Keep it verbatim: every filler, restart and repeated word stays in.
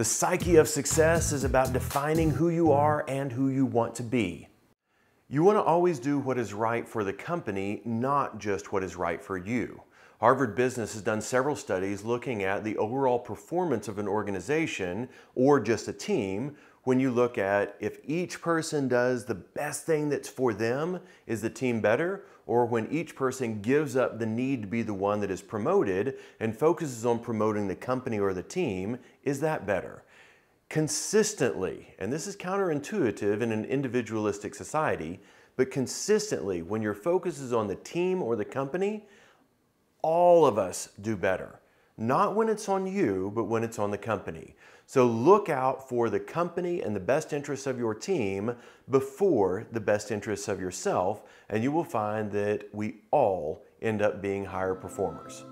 The psyche of success is about defining who you are and who you want to be. You want to always do what is right for the company, not just what is right for you. Harvard Business has done several studies looking at the overall performance of an organization or just a team when you look at if each person does the best thing that's for them, is the team better? Or when each person gives up the need to be the one that is promoted and focuses on promoting the company or the team, is that better? Consistently, and this is counterintuitive in an individualistic society, but consistently when your focus is on the team or the company, all of us do better. Not when it's on you, but when it's on the company. So look out for the company and the best interests of your team before the best interests of yourself, and you will find that we all end up being higher performers.